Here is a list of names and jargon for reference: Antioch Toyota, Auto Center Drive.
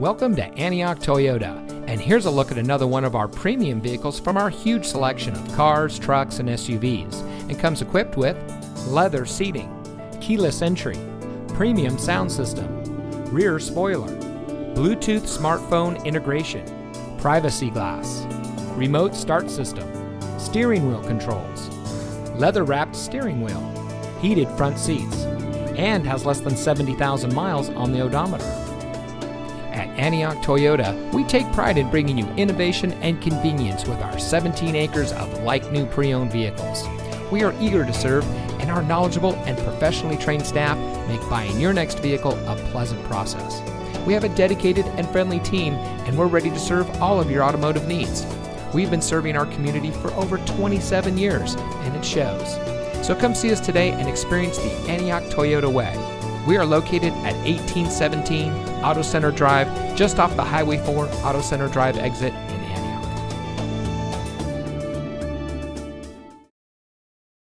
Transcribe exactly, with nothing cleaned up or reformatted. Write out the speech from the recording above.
Welcome to Antioch Toyota, and here's a look at another one of our premium vehicles from our huge selection of cars, trucks, and S U Vs, and comes equipped with leather seating, keyless entry, premium sound system, rear spoiler, Bluetooth smartphone integration, privacy glass, remote start system, steering wheel controls, leather-wrapped steering wheel, heated front seats, and has less than seventy thousand miles on the odometer. At Antioch Toyota, we take pride in bringing you innovation and convenience with our seventeen acres of like-new pre-owned vehicles. We are eager to serve, and our knowledgeable and professionally trained staff make buying your next vehicle a pleasant process. We have a dedicated and friendly team, and we're ready to serve all of your automotive needs. We've been serving our community for over twenty-seven years, and it shows. So come see us today and experience the Antioch Toyota way. We are located at eighteen seventeen Auto Center Drive, just off the Highway four Auto Center Drive exit in